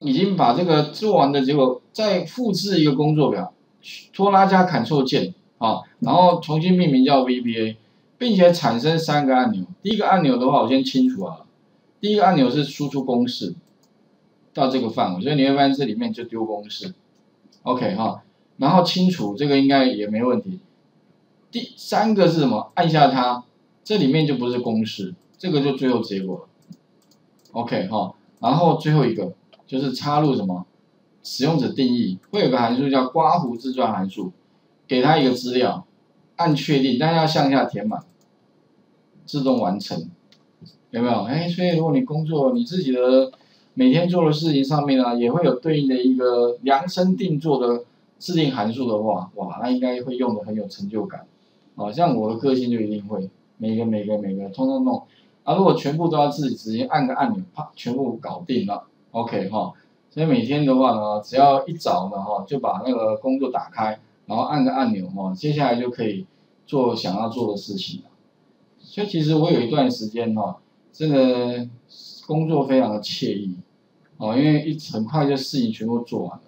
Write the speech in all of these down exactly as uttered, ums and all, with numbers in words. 已经把这个做完的结果再复制一个工作表，拖拉加 Ctrl 键啊，然后重新命名叫 V B A， 并且产生三个按钮。第一个按钮的话，我先清除啊。第一个按钮是输出公式到这个范围，所以你会发现这里面就丢公式 ，OK 哈。然后清除这个应该也没问题。第三个是什么？按下它，这里面就不是公式，这个就最后结果了 ，OK 哈。然后最后一个。 就是插入什么使用者定义，会有个函数叫刮胡自转函数，给它一个资料，按确定，但要向下填满，自动完成，有没有？哎，所以如果你工作你自己的每天做的事情上面呢、啊，也会有对应的一个量身定做的制定函数的话，哇，那应该会用的很有成就感。啊，像我的个性就一定会，每个每个每个通通弄，啊，如果全部都要自己直接按个按钮，啪，全部搞定了。 OK 哈，所以每天的话呢，只要一早呢哈，就把那个工作打开，然后按个按钮哈，接下来就可以做想要做的事情了。所以其实我有一段时间哈，真的工作非常的惬意，哦，因为一很快就事情全部做完了。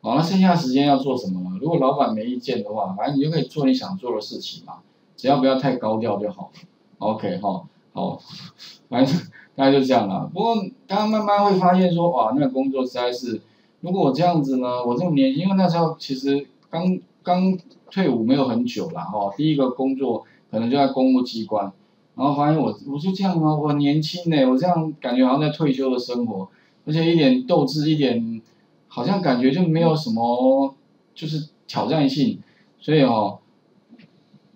好，那剩下时间要做什么呢？如果老板没意见的话，反正你就可以做你想做的事情嘛，只要不要太高调就好了。OK 哈，好，反正。 大概就这样啦。不过大家慢慢会发现说，哇，那个工作实在是，如果我这样子呢，我这么年轻，因为那时候其实刚刚退伍没有很久啦，哈、哦，第一个工作可能就在公务机关，然后发现我我就这样啊，我年轻呢、欸，我这样感觉好像在退休的生活，而且一点斗志，一点好像感觉就没有什么就是挑战性，所以哦，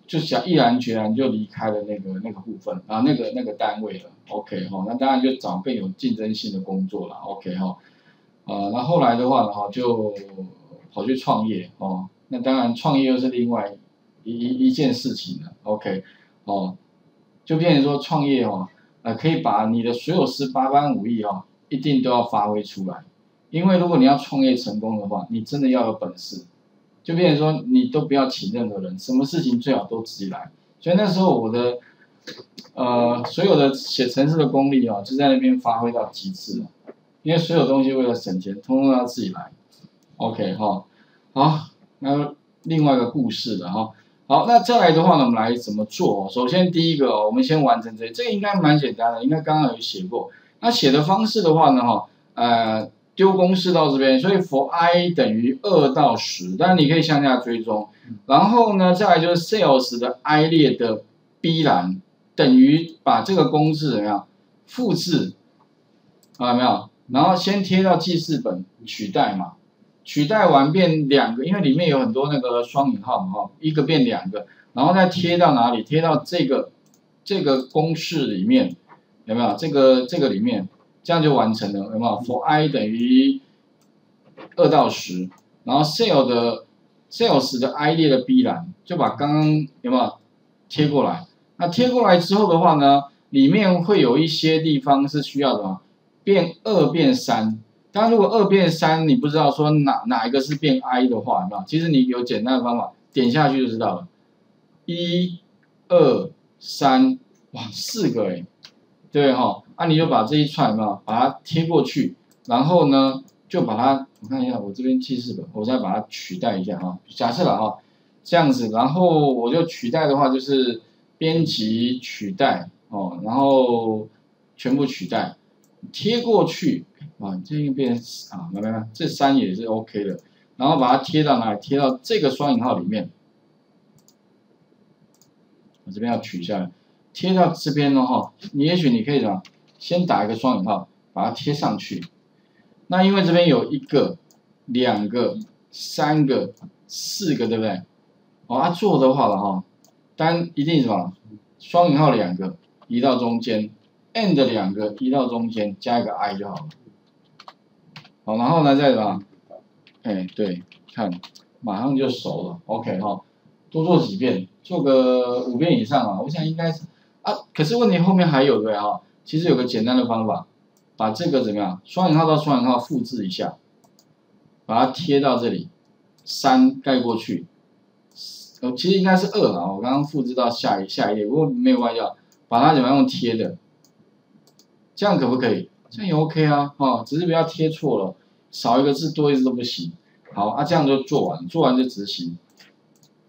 就想毅然决然就离开了那个那个部分啊，那个那个单位了。 OK 哈，那当然就找更有竞争性的工作了。OK 哈，呃，那后来的话呢，哈，就跑去创业哦。那当然，创业又是另外一一件事情了。OK， 哦，就变成说创业哦，呃，可以把你的所有十八般武艺哦，一定都要发挥出来。因为如果你要创业成功的话，你真的要有本事。就变成说，你都不要请任何人，什么事情最好都自己来。所以那时候我的。 呃，所有的写程式的功力啊，就在那边发挥到极致了，因为所有东西为了省钱，通通要自己来。OK 哈，好，那另外一个故事了哈。好，那再来的话呢，我们来怎么做？首先第一个哦，我们先完成这，这个应该蛮简单的，应该刚刚有写过。那写的方式的话呢，哈，呃，丢公式到这边，所以 for i 等于二到十，但你可以向下追踪。然后呢，再来就是 sales 的 i 列的 B 栏。 等于把这个公式怎么样复制啊？有没有？然后先贴到记事本取代嘛，取代完变两个，因为里面有很多那个双引号嘛，哈，一个变两个，然后再贴到哪里？贴到这个这个公式里面，有没有？这个这个里面，这样就完成了，有没有 ？for i 等于二到十，然后 sales 的 sales 的 i 列的 B 栏就把刚刚有没有贴过来？ 那贴过来之后的话呢，里面会有一些地方是需要什么变二变三。当然，如果二变三，你不知道说哪哪一个是变 i 的话，有没有？其实你有简单的方法，点下去就知道了。一、二、三，哇，四个哎，对哈、哦，啊，你就把这一串有没有把它贴过去，然后呢，就把它，我看一下，我这边记事本，我再把它取代一下哈、哦。假设了哈、哦，这样子，然后我就取代的话就是。 编辑取代哦，然后全部取代贴过去啊，这个变啊，来来来，这三也是 OK 的，然后把它贴到哪里？贴到这个双引号里面，我这边要取下来，贴到这边的话，你也许你可以什么，先打一个双引号，把它贴上去。那因为这边有一个、两个、三个、四个，对不对？哦，啊做的话了哈。 单一定什么？双引号两个移到中间 ，and 两个移到中间，加一个 i 就好了。好，然后呢再什么？哎，对，看，马上就熟了。OK 哈、哦，多做几遍，做个五遍以上啊。我想应该是啊，可是问题后面还有对哈、啊。其实有个简单的方法，把这个怎么样？双引号到双引号复制一下，把它贴到这里， 三盖过去。 呃，其实应该是二啦，我刚刚复制到下一下一页，不过没有关系，把它怎么样用贴的，这样可不可以？这样也 OK 啊，哦，只是不要贴错了，少一个字多一个字都不行。好啊，这样就做完，做完就执行，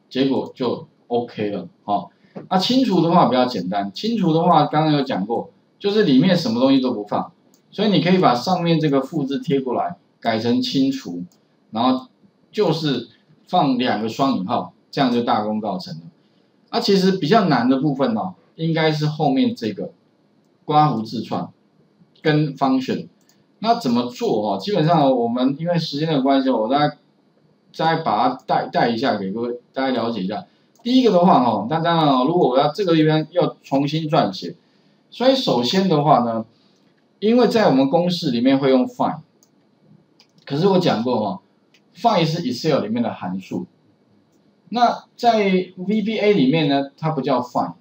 结果就 OK 了，哦。啊，清除的话比较简单，清除的话刚刚有讲过，就是里面什么东西都不放，所以你可以把上面这个复制贴过来，改成清除，然后就是放两个双引号，这样就大功告成了。啊，其实比较难的部分哦，应该是后面这个刮胡字串跟 function， 那怎么做哦？基本上我们因为时间的关系，我大概再把它带带一下给各位大家了解一下。 第一个的话哦，那当然哦，如果我要这个地方要重新撰写，所以首先的话呢，因为在我们公式里面会用 find， 可是我讲过哦 ，find 是 Excel 里面的函数，那在 V B A 里面呢，它不叫 find，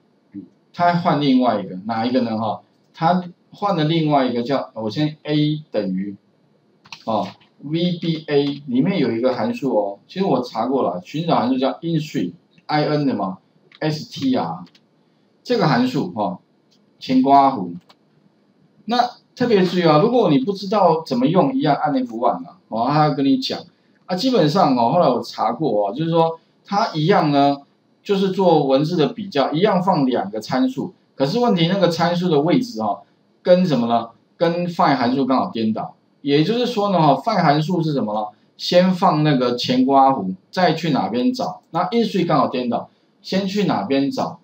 它换另外一个哪一个呢？哈，它换了另外一个叫我先 a 等于哦 V B A 里面有一个函数哦，其实我查过了，寻找函数叫 I N S T R。 I N 的嘛 ，S T R 这个函数哈、哦，前刮弧。那特别注意啊，如果你不知道怎么用，一样按 F 一 啊，哦，他要跟你讲啊。基本上哦，后来我查过哦，就是说它一样呢，就是做文字的比较，一样放两个参数，可是问题那个参数的位置哦，跟什么呢？跟 find 函数刚好颠倒。也就是说呢，哈 ，find 函数是什么呢？ 先放那个前刮弧，再去哪边找？那I N S T R刚好颠倒，先去哪边找，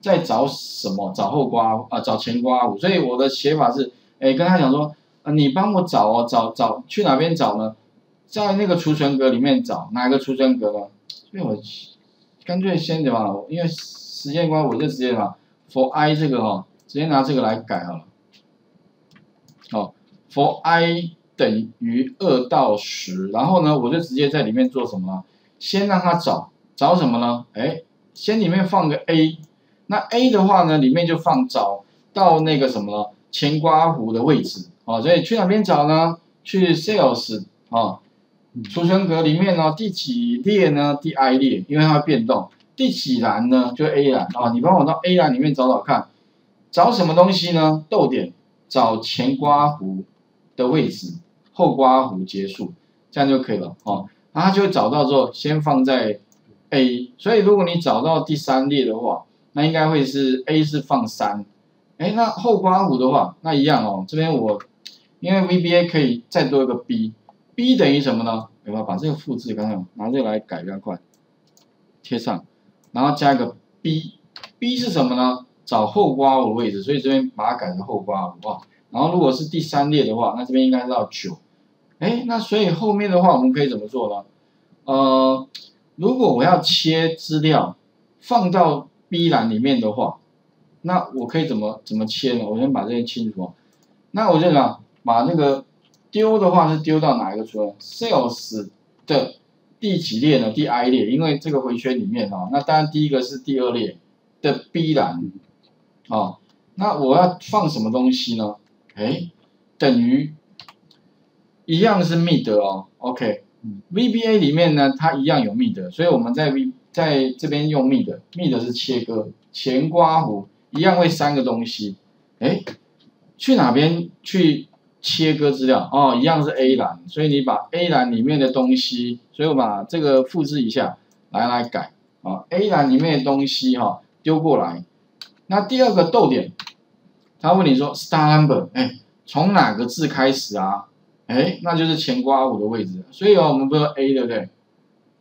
再找什么？找后刮啊、呃，找前刮弧。所以我的写法是，哎，跟他讲说，呃，你帮我找哦，找找去哪边找呢？在那个储存格里面找，哪个储存格呢？所以我干脆先怎么？因为时间关系，我就直接嘛 ，for i 这个哦，直接拿这个来改好了。哦 ，for i。 等于二到十，然后呢，我就直接在里面做什么？先让它找，找什么呢？哎，先里面放个 A， 那 A 的话呢，里面就放找到那个什么前刮弧的位置哦，所以去哪边找呢？去 Sales 哦，储存格里面哦，第几列呢？第 I 列，因为它会变动。第几栏呢？就 A 栏哦，你帮我到 A 栏里面找找看，找什么东西呢？逗点，找前刮弧。 的位置，后刮弧结束，这样就可以了哦。然后它就会找到之后，先放在 A， 所以如果你找到第三列的话，那应该会是 A 是放三，哎，那后刮弧的话，那一样哦。这边我因为 V B A 可以再多一个 B，B 等于什么呢？有没有把这个复制？刚刚拿这个来改比较快，贴上，然后加一个 B，B 是什么呢？找后刮弧的位置，所以这边把它改成后刮弧啊。 然后如果是第三列的话，那这边应该是到九，哎，那所以后面的话我们可以怎么做呢？呃，如果我要切资料放到 B 栏里面的话，那我可以怎么怎么切呢？我先把这些清除。那我就讲把那个丢的话是丢到哪一个储存 ？Sales 的第几列呢？第 I 列，因为这个回圈里面哦，那当然第一个是第二列的 B 栏，哦，那我要放什么东西呢？ 哎，等于一样是 M I D 哦 ，OK，V B A 里面呢，它一样有 M I D， 所以我们在 V 在这边用 M I D，M I D 是切割前刮弧，一样会三个东西。哎，去哪边去切割资料？哦，一样是 A 栏，所以你把 A 栏里面的东西，所以我把这个复制一下来来改啊、哦、，A 栏里面的东西哈、哦、丢过来。那第二个逗点。 他问你说 star number， 哎，从哪个字开始啊？哎，那就是前刮弧的位置。所以哦，我们不是 A 对不对？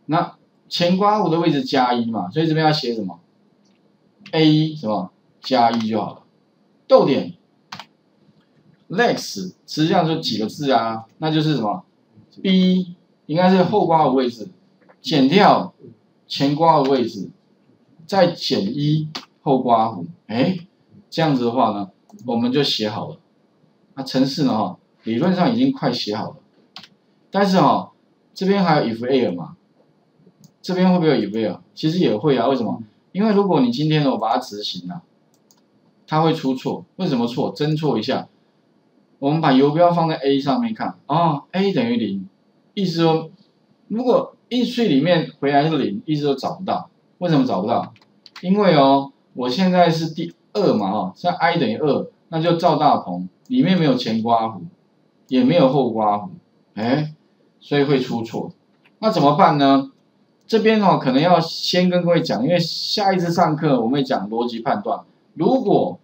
那前刮弧的位置加一嘛，所以这边要写什么 ？A 什么加一就好了。逗点 ，lex 实际上就几个字啊，那就是什么 B 应该是后刮弧位置，减掉前刮弧位置，再减一后刮弧，哎，这样子的话呢？ 我们就写好了，那程式呢？哈，理论上已经快写好了，但是哈、哦，这边还有 if error 嘛，这边会不会有 if error？ 其实也会啊，为什么？因为如果你今天呢，我把它执行了、啊，它会出错。为什么错？侦错一下，我们把游标放在 A 上面看，哦 ，A 等于 零， 意思说，如果I N S T R里面回来是 零， 意思说找不到。为什么找不到？因为哦，我现在是第。 二嘛，哦，像 i 等于 二， 那就赵大鹏，里面没有前刮弧，也没有后刮弧，哎，所以会出错。那怎么办呢？这边哦，可能要先跟各位讲，因为下一次上课我们会讲逻辑判断。如果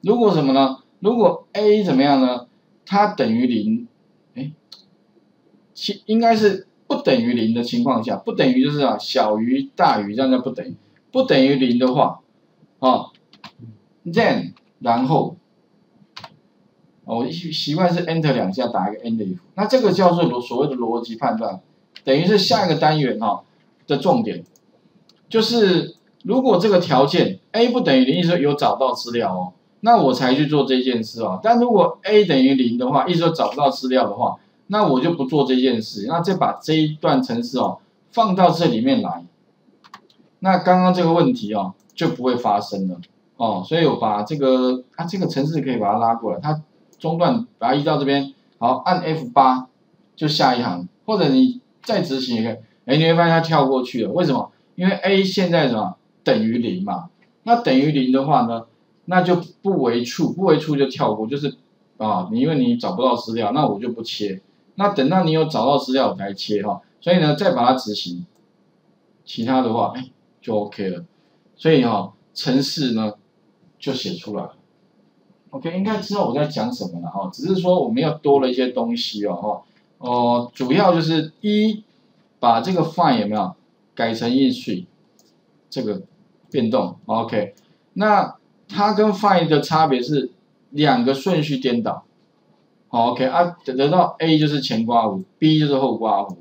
如果什么呢？如果 A 怎么样呢？它等于零，哎，其应该是不等于零的情况下，不等于就是啊小于大于，这样叫不等于。不等于零的话，啊 ，then 然后。 哦，我习惯是 Enter 两下打一个 End if， 那这个叫做所谓的逻辑判断，等于是下一个单元哦的重点，就是如果这个条件 A 不等于零，意思说有找到资料哦，那我才去做这件事哦。但如果 A 等于零的话，意思说找不到资料的话，那我就不做这件事。那再把这一段程式哦放到这里面来，那刚刚这个问题哦就不会发生了哦。所以我把这个啊这个程式可以把它拉过来，它。 中断把它移到这边，好，按 F 八就下一行，或者你再执行一个，哎，你会发现它跳过去了，为什么？因为 A 现在什么等于零嘛，那等于零的话呢，那就不为处，不为处就跳过，就是啊，你因为你找不到资料，那我就不切，那等到你有找到资料我才切哈，所以呢再把它执行，其他的话哎就 OK 了，所以哈程式呢就写出来了。 OK， 应该知道我在讲什么了哈，只是说我们又多了一些东西哦哈，哦，主要就是一把这个 find 有没有改成 I N S T R 这个变动 ，OK， 那它跟 find 的差别是两个顺序颠倒 ，OK 啊，得到 A 就是前刮弧 ，B 就是后刮弧，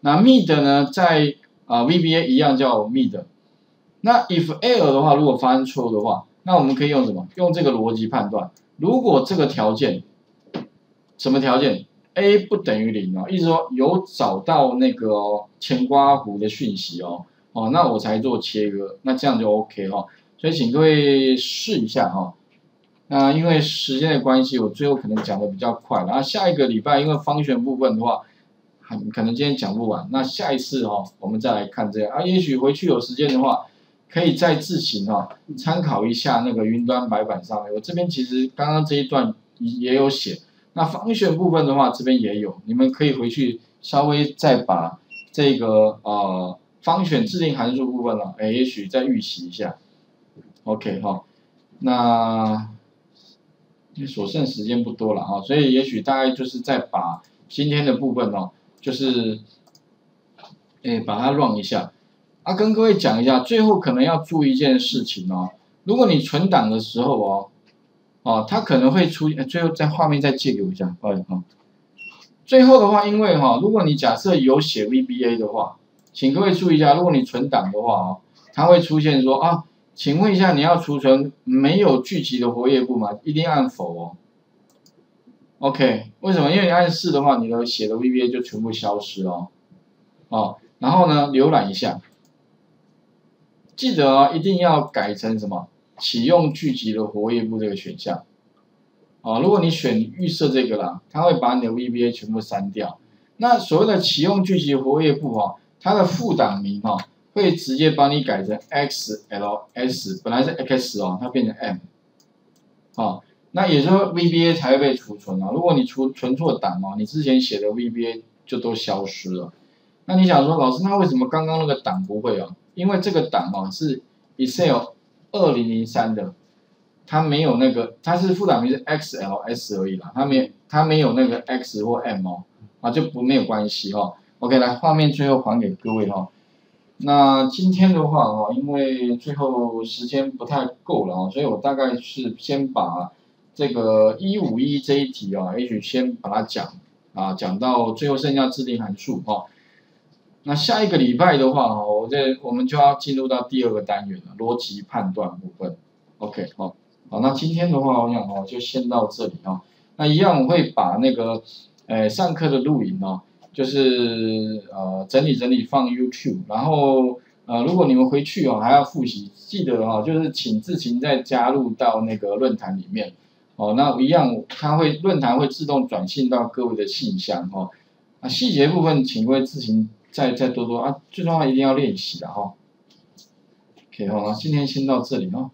那 M I D 呢在啊、呃、V B A 一样叫 M I D， 那 if error 的话，如果发生错误的话。 那我们可以用什么？用这个逻辑判断。如果这个条件，什么条件 ？A 不等于零哦，意思说有找到那个、哦、前刮弧的讯息哦，哦，那我才做切割，那这样就 OK 哦。所以请各位试一下哦。那因为时间的关系，我最后可能讲的比较快，然后下一个礼拜因为方选部分的话，很可能今天讲不完。那下一次哦，我们再来看这样啊，也许回去有时间的话。 可以再自行哦，参考一下那个云端白板上面。我这边其实刚刚这一段也有写，那方选部分的话，这边也有，你们可以回去稍微再把这个呃方选制定函数部分呢、啊，哎，也许再预习一下。OK 哈、哦，那所剩时间不多了哈、哦，所以也许大概就是再把今天的部分哦，就是哎把它 run 一下。 啊，跟各位讲一下，最后可能要注意一件事情哦。如果你存档的时候哦，哦，它可能会出现。最后在画面再借给我一下，不好意思啊。最后的话，因为哈、哦，如果你假设有写 V B A 的话，请各位注意一下，如果你存档的话哦，它会出现说啊，请问一下你要储存没有聚集的活页簿吗？一定按否哦。OK， 为什么？因为你按是的话，你的写的 V B A 就全部消失哦。哦，然后呢，浏览一下。 记得啊、哦，一定要改成什么启用聚集的活页簿这个选项。哦，如果你选预设这个啦，它会把你的 V B A 全部删掉。那所谓的启用聚集活页簿哦，它的副档名哦，会直接帮你改成 X L S， 本来是 X 哦，它变成 M。哦，那也就是说 V B A 才会被储存哦。如果你储存错档哦，你之前写的 V B A 就都消失了。那你想说，老师，那为什么刚刚那个档不会啊？ 因为这个档哦是 Excel 二零零三的，它没有那个，它是副档名是 X L S 而已啦，它没它没有那个 X 或 M 哦，啊就不没有关系哦。OK， 来画面最后还给各位哦。那今天的话哦，因为最后时间不太够了哦，所以我大概是先把这个一五一这一题哦，也许先把它讲啊讲到最后剩下制定函数哦。 那下一个礼拜的话，哦，我这我们就要进入到第二个单元了，逻辑判断部分。OK， 好、哦，好，那今天的话，我想哦，就先到这里哦。那一样我会把那个，呃，上课的录影哦，就是呃整理整理放 YouTube， 然后呃，如果你们回去哦还要复习，记得哦，就是请自行再加入到那个论坛里面哦。那一样，它会论坛会自动转信到各位的信箱哦。啊，细节部分请各位自行。 再再多多啊，最重要一定要练习的哈。OK， 好了，今天先到这里哦。